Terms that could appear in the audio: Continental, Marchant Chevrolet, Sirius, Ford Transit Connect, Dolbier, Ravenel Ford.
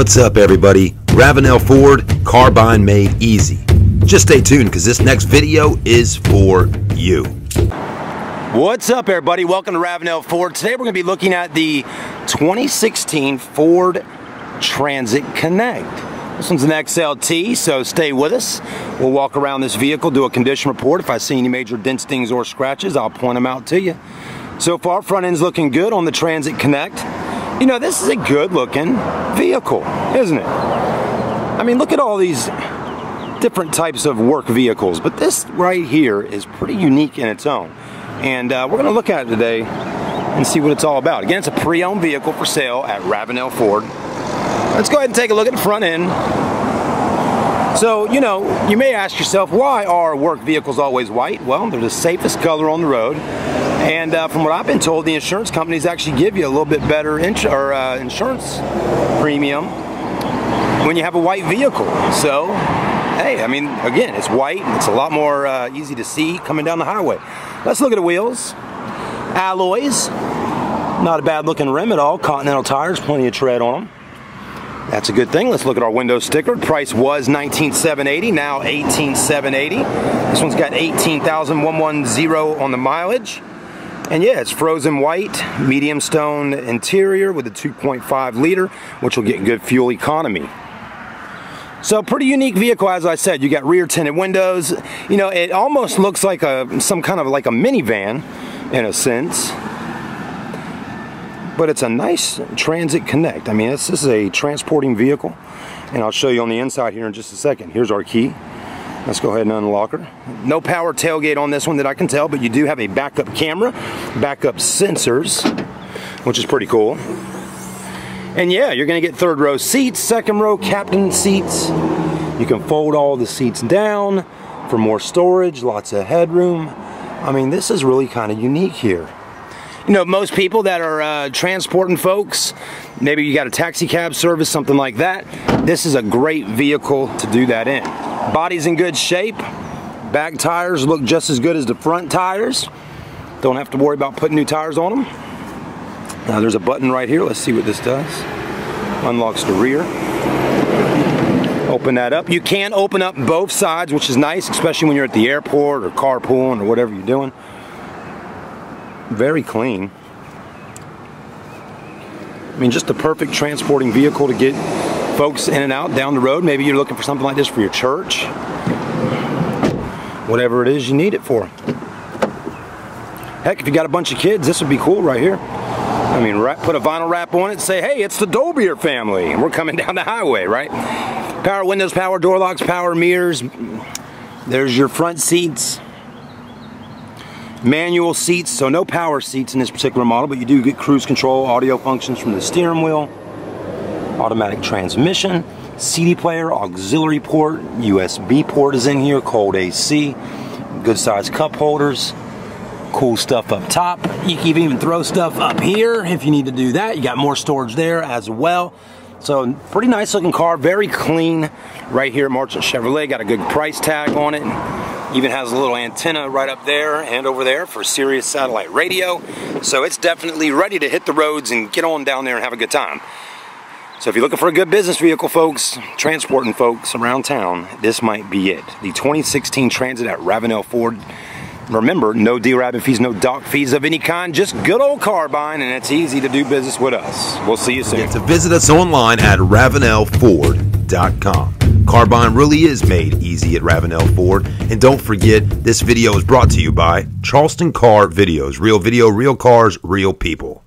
What's up, everybody? Ravenel Ford, Carbine Made Easy. Just stay tuned, because this next video is for you. What's up, everybody? Welcome to Ravenel Ford. Today we're going to be looking at the 2016 Ford Transit Connect. This one's an XLT, so stay with us. We'll walk around this vehicle, do a condition report. If I see any major dents, dings, or scratches, I'll point them out to you. So far, front end's looking good on the Transit Connect. You know, this is a good looking vehicle, isn't it? I mean, look at all these different types of work vehicles, but this right here is pretty unique in its own. And we're gonna look at it today and see what it's all about. Again, it's a pre-owned vehicle for sale at Ravenel Ford. Let's go ahead and take a look at the front end. So, you know, you may ask yourself, why are work vehicles always white? Well, they're the safest color on the road. And from what I've been told, the insurance companies actually give you a little bit better insurance premium when you have a white vehicle. So, hey, I mean, again, it's white and it's a lot more easy to see coming down the highway. Let's look at the wheels. Alloys, not a bad looking rim at all. Continental tires, plenty of tread on them. That's a good thing. Let's look at our window sticker. Price was $19,780, now $18,780. This one's got 18,110 on the mileage. And yeah, it's frozen white, medium stone interior with a 2.5 liter, which will get good fuel economy. So pretty unique vehicle, as I said. You got rear tinted windows. You know, it almost looks like some kind of minivan in a sense. But it's a nice Transit Connect. I mean, this is a transporting vehicle. And I'll show you on the inside here in just a second. Here's our key. Let's go ahead and unlock her. No power tailgate on this one that I can tell, but you do have a backup camera, backup sensors, which is pretty cool. And yeah, you're gonna get third row seats, second row captain seats. You can fold all the seats down for more storage, lots of headroom. I mean, this is really kind of unique here. You know, most people that are transporting folks, maybe you got a taxi cab service, something like that. This is a great vehicle to do that in. Body's in good shape. Back tires look just as good as the front tires. Don't have to worry about putting new tires on them. Now there's a button right here. Let's see what this does. Unlocks the rear. Open that up. You can open up both sides, which is nice, especially when you're at the airport or carpooling or whatever you're doing. Very clean. I mean, just the perfect transporting vehicle to get folks in and out down the road. Maybe you're looking for something like this for your church. Whatever it is you need it for. Heck, if you got a bunch of kids, this would be cool right here. I mean, put a vinyl wrap on it and say, hey, it's the Dolbier family, and we're coming down the highway, right? Power windows, power door locks, power mirrors. There's your front seats. Manual seats, so no power seats in this particular model, but you do get cruise control, audio functions from the steering wheel, automatic transmission, CD player, auxiliary port, USB port is in here, cold AC, good sized cup holders, cool stuff up top. You can even throw stuff up here if you need to do that. You got more storage there as well. So pretty nice looking car, very clean right here at Marchant Chevrolet. Got a good price tag on it. Even has a little antenna right up there and over there for Sirius satellite radio. So it's definitely ready to hit the roads and get on down there and have a good time. So if you're looking for a good business vehicle, folks, transporting folks around town, this might be it. The 2016 Transit at Ravenel Ford. Remember, no derabbing fees, no dock fees of any kind, just good old Carbine, and it's easy to do business with us. We'll see you soon. To visit us online at ravenelford.com. Carbine really is made easy at Ravenel Ford. And don't forget, this video is brought to you by Charleston Car Videos. Real video, real cars, real people.